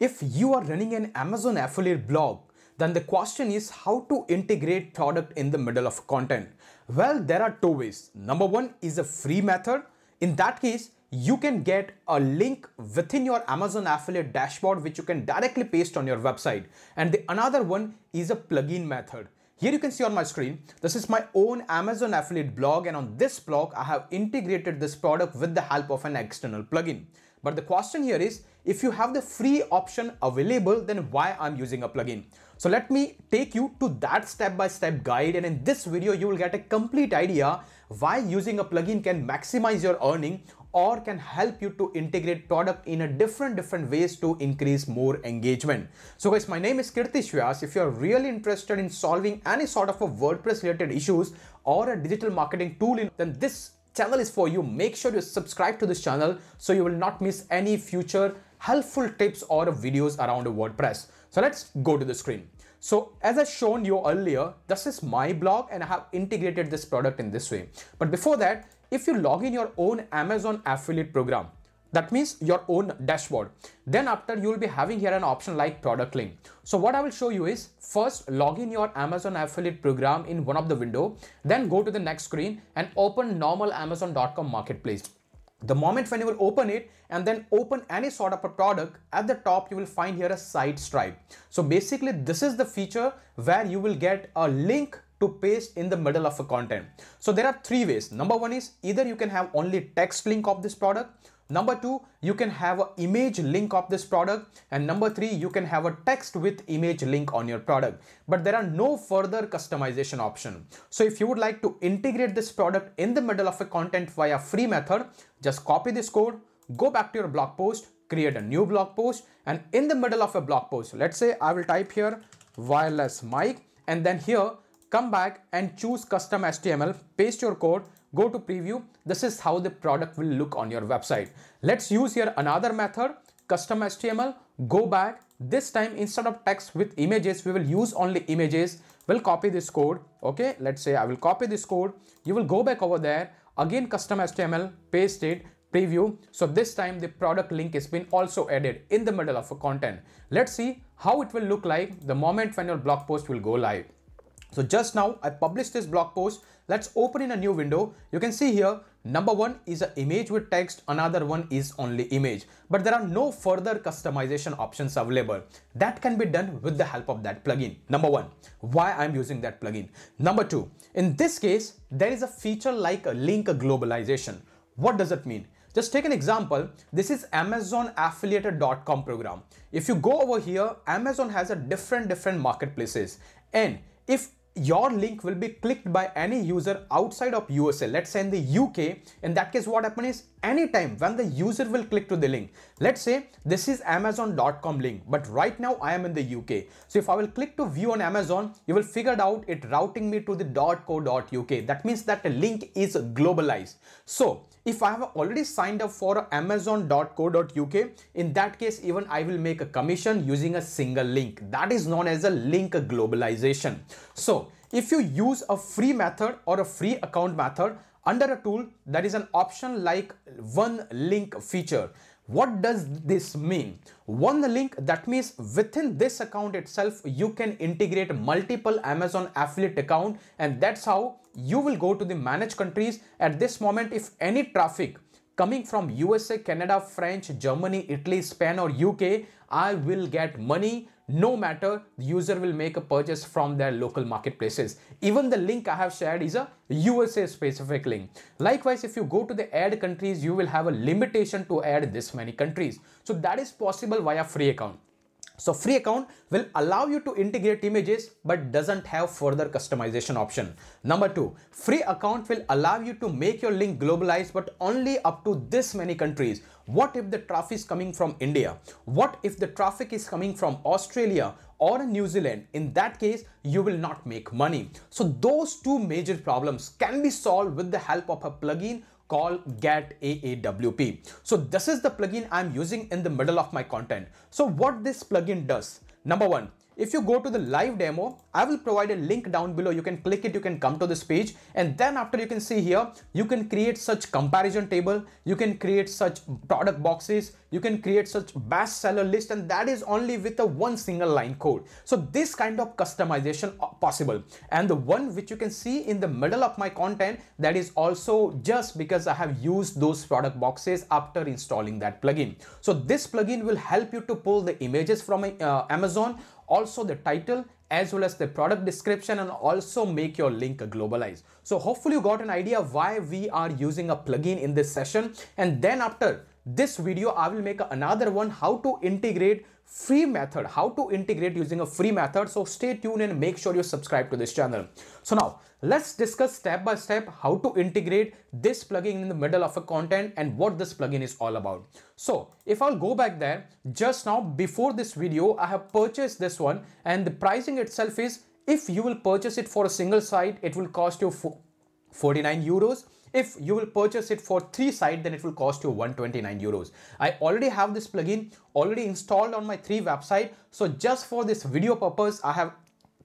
If you are running an Amazon affiliate blog, then the question is how to integrate product in the middle of content. Well, there are two ways. Number one is a free method. In that case, you can get a link within your Amazon affiliate dashboard, which you can directly paste on your website. And the another one is a plugin method. Here you can see on my screen, this is my own Amazon affiliate blog, and on this blog, I have integrated this product with the help of an external plugin. But the question here is, if you have the free option available, then why I'm using a plugin? So let me take you to that step-by-step guide, and in this video, you will get a complete idea why using a plugin can maximize your earning or can help you to integrate product in a different ways to increase more engagement. So guys, my name is Kirtish Vyas. If you're really interested in solving any sort of a WordPress related issues or a digital marketing tool, then this channel is for you. Make sure you subscribe to this channel so you will not miss any future helpful tips or videos around WordPress. So let's go to the screen. So as I shown you earlier, this is my blog and I have integrated this product in this way. But before that, if you log in your own Amazon affiliate program, that means your own dashboard, then after you will be having here an option like product link. So what I will show you is first log in your Amazon affiliate program in one of the window, then go to the next screen and open normal Amazon.com marketplace. The moment when you will open it and then open any sort of a product, at the top you will find here a site stripe. So basically this is the feature where you will get a link to paste in the middle of a content. So there are three ways. Number one is either you can have only text link of this product. Number two, you can have an image link of this product. And number three, you can have a text with image link on your product. But there are no further customization option. So if you would like to integrate this product in the middle of a content via free method, just copy this code, go back to your blog post, create a new blog post. And in the middle of a blog post, let's say I will type here wireless mic. And then here, come back and choose custom HTML, paste your code, go to preview. This is how the product will look on your website. Let's use here another method, custom HTML, go back. This time instead of text with images, we will use only images. We'll copy this code. Okay, let's say I will copy this code. You will go back over there, again custom HTML, paste it, preview. So this time the product link has been also added in the middle of a content. Let's see how it will look like the moment when your blog post will go live. So just now I published this blog post. Let's open in a new window. You can see here, number one is an image with text. Another one is only image, but there are no further customization options available. That can be done with the help of that plugin. Number one, why I'm using that plugin. Number two, in this case, there is a feature like a link globalization. What does it mean? Just take an example. This is AmazonAffiliate.com program. If you go over here, Amazon has a different marketplaces. And if your link will be clicked by any user outside of USA, let's say in the UK, in that case what happens is anytime when the user will click to the link, let's say this is Amazon.com link, but right now I am in the UK. So if I will click to view on Amazon, you will figure out it routing me to the .co.uk. That means that the link is globalized. So if I have already signed up for Amazon.co.uk, in that case, even I will make a commission using a single link. That is known as a link globalization. So if you use a free method or a free account method under a tool, there is an option like one link feature. What does this mean? One link, that means within this account itself, you can integrate multiple Amazon affiliate account, and that's how you will go to the managed countries. At this moment, if any traffic coming from USA, Canada, France, Germany, Italy, Spain or UK, I will get money. No matter, the user will make a purchase from their local marketplaces. Even the link I have shared is a USA specific link. Likewise, if you go to the add countries, you will have a limitation to add this many countries. So that is possible via free account. So free account will allow you to integrate images, but doesn't have further customization option. Number two, free account will allow you to make your link globalized, but only up to this many countries. What if the traffic is coming from India? What if the traffic is coming from Australia or New Zealand? In that case, you will not make money. So those two major problems can be solved with the help of a plugin called GetAAWP. So this is the plugin I'm using in the middle of my content. So what this plugin does, number one, if you go to the live demo, I will provide a link down below. You can click it, you can come to this page, and then after you can see here, you can create such comparison table, you can create such product boxes, you can create such bestseller list, and that is only with a one single line code. So this kind of customization possible. And the one which you can see in the middle of my content, that is also just because I have used those product boxes after installing that plugin. So this plugin will help you to pull the images from Amazon, also the title as well as the product description, and also make your link globalized. So hopefully you got an idea why we are using a plugin in this session. And then after this video, I will make another one, how to integrate free method, how to integrate using a free method. So stay tuned and make sure you subscribe to this channel. So now let's discuss step by step how to integrate this plugin in the middle of a content and what this plugin is all about. So if I'll go back there, just now before this video, I have purchased this one, and the pricing itself is, if you will purchase it for a single site, it will cost you 49 euros. If you will purchase it for 3 sites, then it will cost you 129 euros. I already have this plugin already installed on my 3 websites. So just for this video purpose, I have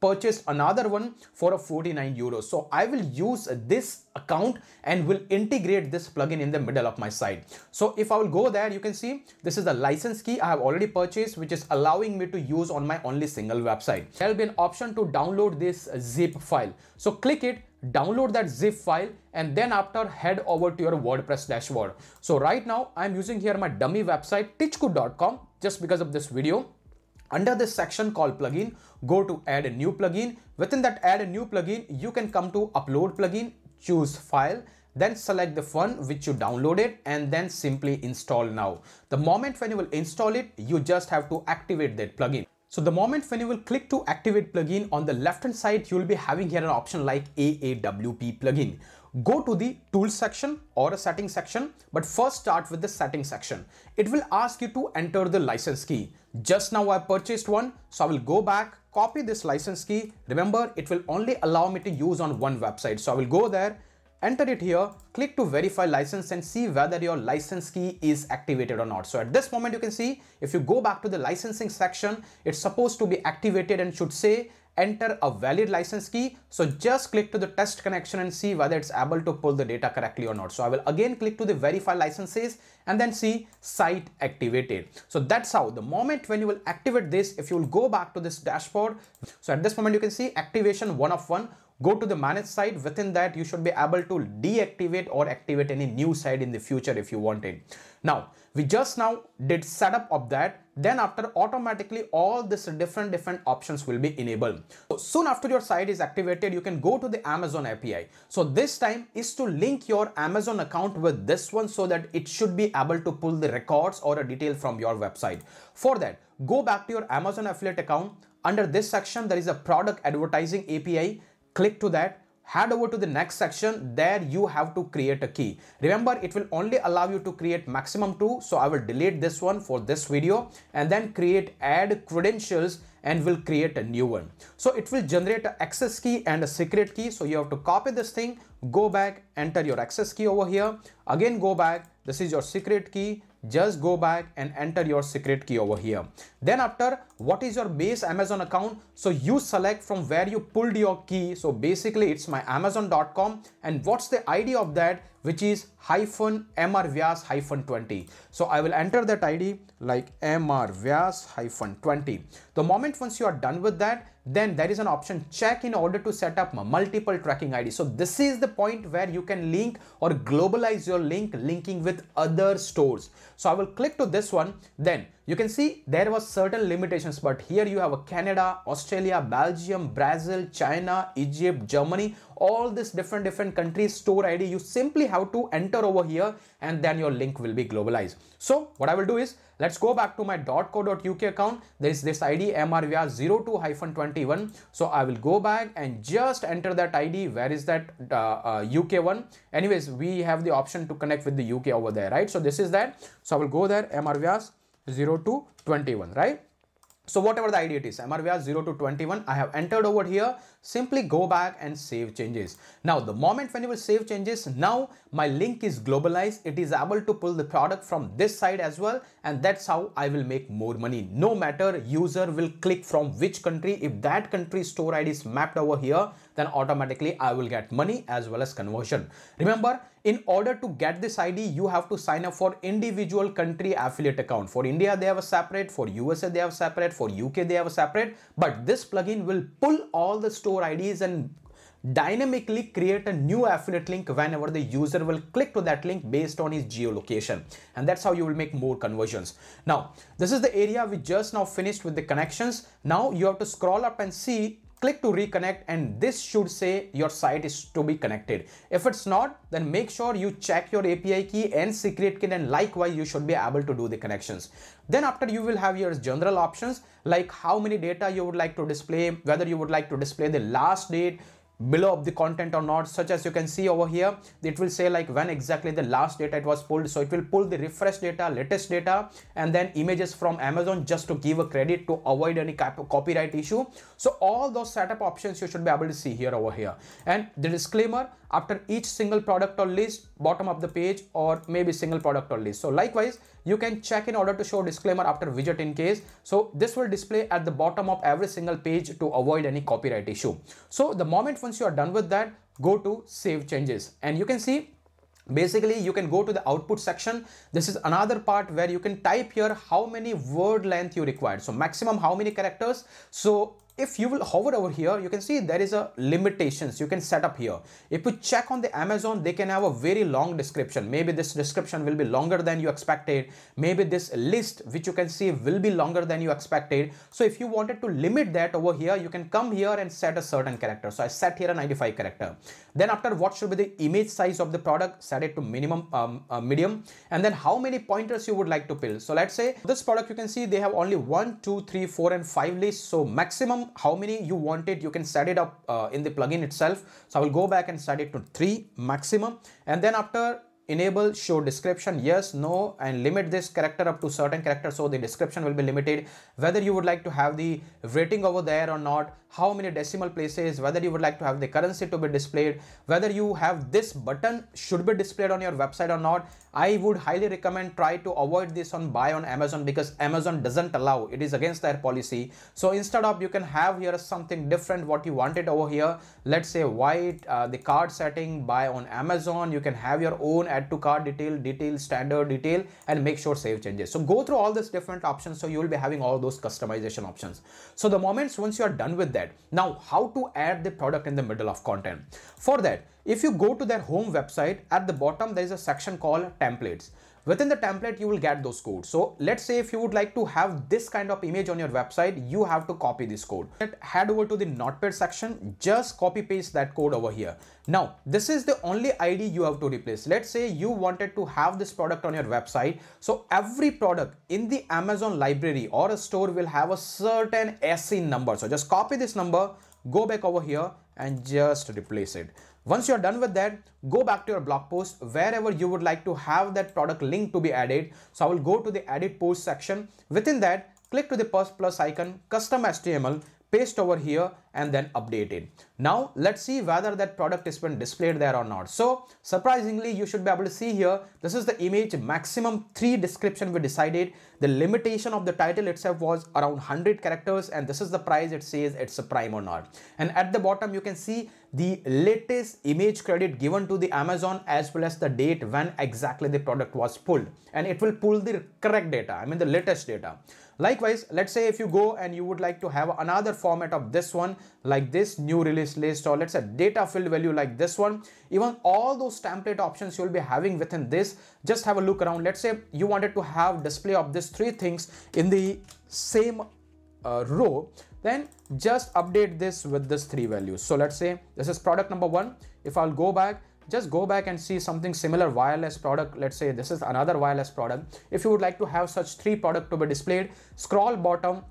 purchased another one for a 49 euros. So I will use this account and will integrate this plugin in the middle of my site. So if I will go there, you can see this is the license key I have already purchased, which is allowing me to use on my only single website. There will be an option to download this zip file. So click it, download that zip file, and then after head over to your WordPress dashboard. So right now I'm using here my dummy website titchku.com just because of this video. Under this section called plugin, go to add a new plugin. Within that add a new plugin, you can come to upload plugin, choose file, then select the one which you downloaded, and then simply install now. The moment when you will install it, you just have to activate that plugin. So the moment when you will click to activate plugin, on the left hand side, you will be having here an option like AAWP plugin. Go to the tools section or a setting section, but first start with the setting section. It will ask you to enter the license key. Just now I purchased one, so I will go back, copy this license key. Remember, it will only allow me to use on one website. So I will go there, enter it here, click to verify license and see whether your license key is activated or not. So at this moment, you can see if you go back to the licensing section, it's supposed to be activated and should say enter a valid license key. So just click to the test connection and see whether it's able to pull the data correctly or not. So I will again click to the verify licenses and then see site activated. So that's how the moment when you will activate this, if you will go back to this dashboard. So at this moment, you can see activation 1 of 1. Go to the manage site. Within that, you should be able to deactivate or activate any new site in the future if you want it. Now, we just now did setup of that. Then after, automatically all this different options will be enabled. So soon after your site is activated, you can go to the Amazon API. So this time is to link your Amazon account with this one so that it should be able to pull the records or a detail from your website. For that, go back to your Amazon affiliate account. Under this section, there is a product advertising API. Click to that, head over to the next section. There you have to create a key. Remember, it will only allow you to create maximum 2. So I will delete this one for this video and then create add credentials and will create a new one. So it will generate an access key and a secret key. So you have to copy this thing, go back, enter your access key over here. Again, go back. This is your secret key. Just go back and enter your secret key over here. Then after, what is your base Amazon account? So you select from where you pulled your key. So basically it's my Amazon.com, and what's the ID of that, which is -mrvyas-20. So I will enter that ID like mrvyas-20. The moment once you are done with that, then there is an option check in order to set up multiple tracking ID. So this is the point where you can link or globalize your link, linking with other stores. So I will click to this one. Then you can see there was certain limitations, but here you have a Canada, Australia, Belgium, Brazil, China, Egypt, Germany, all these different countries store ID. You simply have to enter over here and then your link will be globalized. So what I will do is, let's go back to my .co.uk account. There is this ID mrvyas-02-21. So I will go back and just enter that ID. Where is that UK one? Anyways, we have the option to connect with the UK over there, right? So this is that. So I will go there mrvyas-02-21, right? So whatever the ID it is, MRVR 0 to 21, I have entered over here. Simply go back and save changes. Now, the moment when you will save changes, now my link is globalized. It is able to pull the product from this side as well. And that's how I will make more money. No matter user will click from which country, if that country's store ID is mapped over here, then automatically I will get money as well as conversion. Remember, in order to get this ID, you have to sign up for individual country affiliate account. For India, they have a separate, for USA, they have separate, for UK, they have a separate, but this plugin will pull all the store IDs and dynamically create a new affiliate link whenever the user will click to that link based on his geolocation, and that's how you will make more conversions. Now, this is the area we just now finished with the connections. Now you have to scroll up and see, click to reconnect, and this should say your site is to be connected. If it's not, then make sure you check your API key and secret key, and likewise you should be able to do the connections. Then after, you will have your general options like how many data you would like to display, whether you would like to display the last date below of the content or not, such as you can see over here, it will say like when exactly the last data it was pulled. So it will pull the refresh data, latest data, and then images from Amazon just to give a credit to avoid any copyright issue. So all those setup options you should be able to see here over here. And the disclaimer after each single product or list, bottom of the page, or maybe single product or list. So likewise, you can check in order to show disclaimer after widget in case. So this will display at the bottom of every single page to avoid any copyright issue. So the moment once you are done with that, go to save changes, and you can see basically you can go to the output section. This is another part where you can type here how many word length you require, so maximum how many characters. So if you will hover over here, you can see there is a limitations you can set up here. If you check on the Amazon, they can have a very long description. Maybe this description will be longer than you expected. Maybe this list, which you can see, will be longer than you expected. So if you wanted to limit that over here, you can come here and set a certain character. So I set here a 95 character. Then after, what should be the image size of the product? Set it to minimum, medium. And then how many pointers you would like to pull. So let's say this product, you can see they have only 1, 2, 3, 4, and 5 lists. So maximum how many you want it, you can set it up in the plugin itself. So I will go back and set it to 3 maximum, and then after enable show description, yes, no, and limit this character up to certain character, so the description will be limited. Whether you would like to have the rating over there or not, how many decimal places, whether you would like to have the currency to be displayed, whether you have this button should be displayed on your website or not. I would highly recommend try to avoid this on buy on Amazon, because Amazon doesn't allow, it is against their policy. So instead of, you can have here something different what you wanted over here. Let's say white, the card setting, buy on Amazon. You can have your own add to cart detail, detail, standard detail, and make sure save changes. So go through all these different options, so you will be having all those customization options. So the moments once you are done with that, now how to add the product in the middle of content. For that, if you go to their home website, at the bottom there is a section called templates. Within the template, you will get those codes. So let's say if you would like to have this kind of image on your website, you have to copy this code. Head over to the Notepad section, just copy paste that code over here. Now, this is the only ID you have to replace. Let's say you wanted to have this product on your website. So every product in the Amazon library or a store will have a certain ASIN number. So just copy this number, go back over here and just replace it. Once you're done with that, go back to your blog post wherever you would like to have that product link to be added. So I will go to the edit post section. Within that, click to the plus icon, custom HTML, paste over here, and then update it. Now let's see whether that product is been displayed there or not. So surprisingly, you should be able to see here, this is the image, maximum 3 description we decided. The limitation of the title itself was around 100 characters, and this is the price, it says it's a prime or not. And at the bottom, you can see the latest image credit given to the Amazon, as well as the date when exactly the product was pulled, and it will pull the correct data, I mean the latest data. Likewise, let's say if you go and you would like to have another format of this one, like this new release list, or let's say data field value like this one, even all those template options you'll be having within this. Just have a look around. Let's say you wanted to have display of these 3 things in the same row, then just update this with this 3 values. So let's say this is product number 1. If I'll go back, just go back and see something similar wireless product. Let's say this is another wireless product. If you would like to have such 3 products to be displayed, scroll bottom,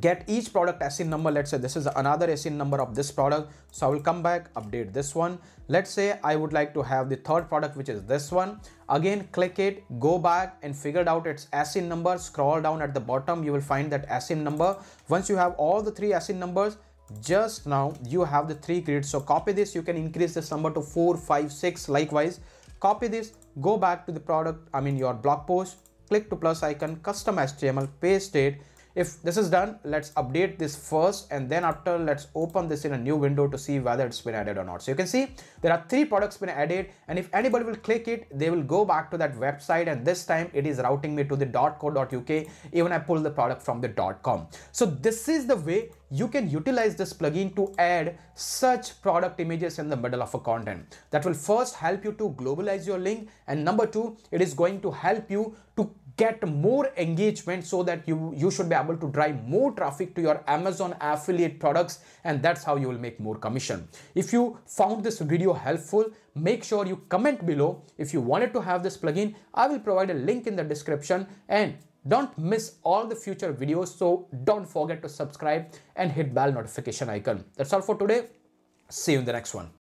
get each product ASIN number. Let's say this is another ASIN number of this product, so I will come back, update this one. Let's say I would like to have the third product, which is this one. Again, click it, go back and figured out its ASIN number. Scroll down at the bottom, you will find that ASIN number. Once you have all the three ASIN numbers, just now you have the three grids. So copy this, you can increase this number to 4, 5, 6. Likewise, copy this, go back to the product, I mean your blog post, click to plus icon, custom HTML, paste it. If this is done, let's update this first, and then after let's open this in a new window to see whether it's been added or not. So you can see there are three products been added, and if anybody will click it, they will go back to that website, and this time it is routing me to the .co.uk. Even I pull the product from the .com. So this is the way you can utilize this plugin to add such product images in the middle of a content. That will first help you to globalize your link, and number two, it is going to help you to get more engagement, so that you should be able to drive more traffic to your Amazon affiliate products, and that's how you will make more commission. If you found this video helpful, make sure you comment below. If you wanted to have this plugin, I will provide a link in the description, and don't miss all the future videos. So don't forget to subscribe and hit bell notification icon. That's all for today. See you in the next one.